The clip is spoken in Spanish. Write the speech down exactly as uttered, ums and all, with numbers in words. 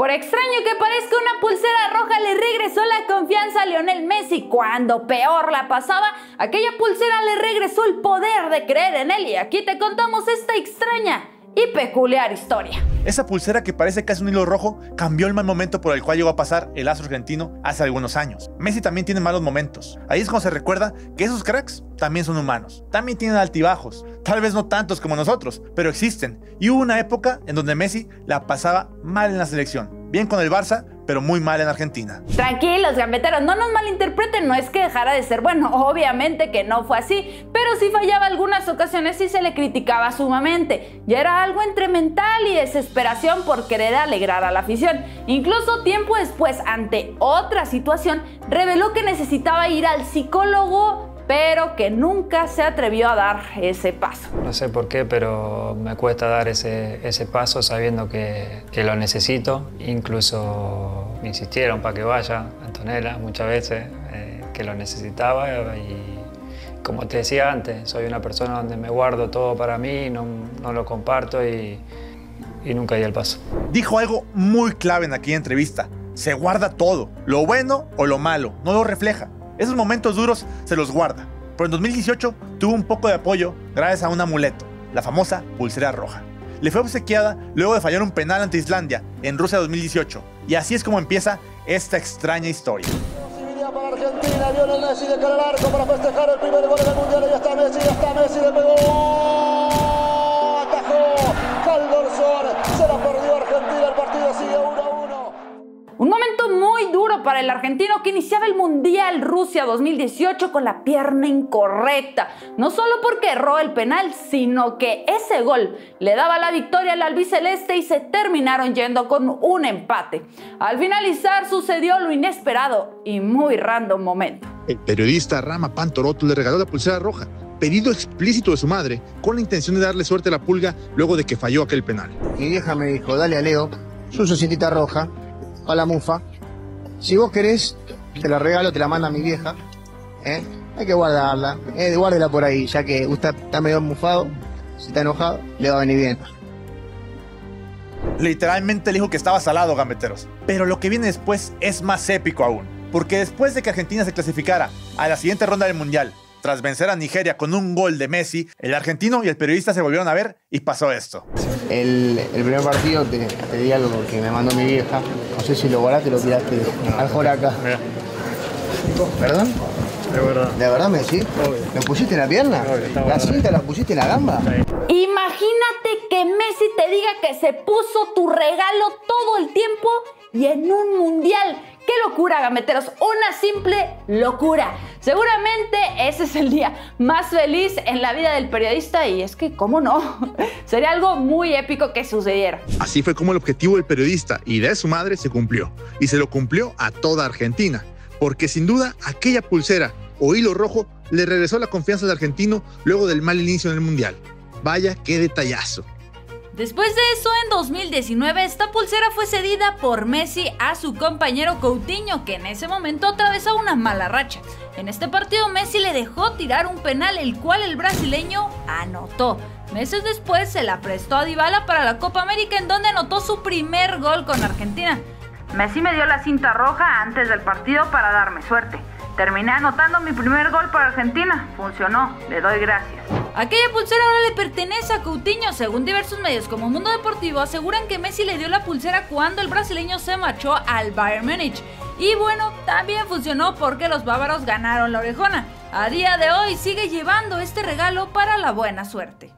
Por extraño que parezca, una pulsera roja le regresó la confianza a Lionel Messi. Cuando peor la pasaba, aquella pulsera le regresó el poder de creer en él. Y aquí te contamos esta extraña y peculiar historia. Esa pulsera que parece casi un hilo rojo cambió el mal momento por el cual llegó a pasar el astro argentino hace algunos años. Messi también tiene malos momentos. Ahí es cuando se recuerda que esos cracks también son humanos. También tienen altibajos, tal vez no tantos como nosotros, pero existen. Y hubo una época en donde Messi la pasaba mal en la selección, bien con el Barça, pero muy mal en Argentina. Tranquilos, gambeteros, no nos malinterpreten, no es que dejara de ser bueno, obviamente que no fue así, pero sí fallaba algunas ocasiones y se le criticaba sumamente. Ya era algo entre mental y desesperación por querer alegrar a la afición. Incluso tiempo después, ante otra situación, reveló que necesitaba ir al psicólogo, pero que nunca se atrevió a dar ese paso. No sé por qué, pero me cuesta dar ese, ese paso sabiendo que, que lo necesito. Incluso me insistieron para que vaya, Antonella, muchas veces, eh, que lo necesitaba. Y como te decía antes, soy una persona donde me guardo todo para mí, no, no lo comparto y, y nunca di el paso. Dijo algo muy clave en aquella entrevista. Se guarda todo, lo bueno o lo malo, no lo refleja. Esos momentos duros se los guarda, pero en dos mil dieciocho tuvo un poco de apoyo gracias a un amuleto, la famosa pulsera roja. Le fue obsequiada luego de fallar un penal ante Islandia en Rusia dos mil dieciocho, y así es como empieza esta extraña historia. Para Argentina, Lionel Messi de cara al arco para festejar el primer gol del mundial, y está Messi, ya está Messi, le pegó, atajó, Caldorzón, se la perdió Argentina, el partido sigue uno a uno. Un momento muy duro para el argentino que iniciaba el Mundial Rusia dos mil dieciocho con la pierna incorrecta. No solo porque erró el penal, sino que ese gol le daba la victoria al albiceleste y se terminaron yendo con un empate. Al finalizar sucedió lo inesperado y muy random momento. El periodista Rama Pantoroto le regaló la pulsera roja, pedido explícito de su madre, con la intención de darle suerte a la pulga luego de que falló aquel penal. Mi vieja me dijo, dale a Leo, su societita roja, a la mufa, si vos querés te la regalo, te la manda mi vieja, ¿eh? Hay que guardarla, ¿eh? Guárdela por ahí, ya que usted está medio mufado, si está enojado le va a venir bien. Literalmente le dijo que estaba salado, gambeteros, pero lo que viene después es más épico aún, porque después de que Argentina se clasificara a la siguiente ronda del mundial tras vencer a Nigeria con un gol de Messi, el argentino y el periodista se volvieron a ver y pasó esto. El, el primer partido te, te di algo que me mandó mi vieja. No sé si lo guardaste, lo tiraste no, al Joraca. Mira. ¿Perdón? De verdad. ¿De verdad me decís? ¿Lo pusiste en la pierna? Obvio, ¿la cinta la pusiste en la gamba? Imagínate que Messi te diga que se puso tu regalo todo el tiempo y en un mundial. ¡Qué locura, gambeteros! Una simple locura. Seguramente ese es el día más feliz en la vida del periodista, y es que, ¿cómo no? Sería algo muy épico que sucediera. Así fue como el objetivo del periodista y de su madre se cumplió, y se lo cumplió a toda Argentina, porque sin duda aquella pulsera o hilo rojo le regresó la confianza al argentino luego del mal inicio en el mundial. Vaya qué detallazo. Después de eso, en dos mil diecinueve, esta pulsera fue cedida por Messi a su compañero Coutinho, que en ese momento atravesaba una mala racha. En este partido, Messi le dejó tirar un penal, el cual el brasileño anotó. Meses después, se la prestó a Dybala para la Copa América, en donde anotó su primer gol con Argentina. Messi me dio la cinta roja antes del partido para darme suerte. Terminé anotando mi primer gol para Argentina. Funcionó, le doy gracias. Aquella pulsera ahora le pertenece a Coutinho. Según diversos medios como Mundo Deportivo, aseguran que Messi le dio la pulsera cuando el brasileño se marchó al Bayern Múnich. Y bueno, también funcionó porque los bávaros ganaron la orejona. A día de hoy sigue llevando este regalo para la buena suerte.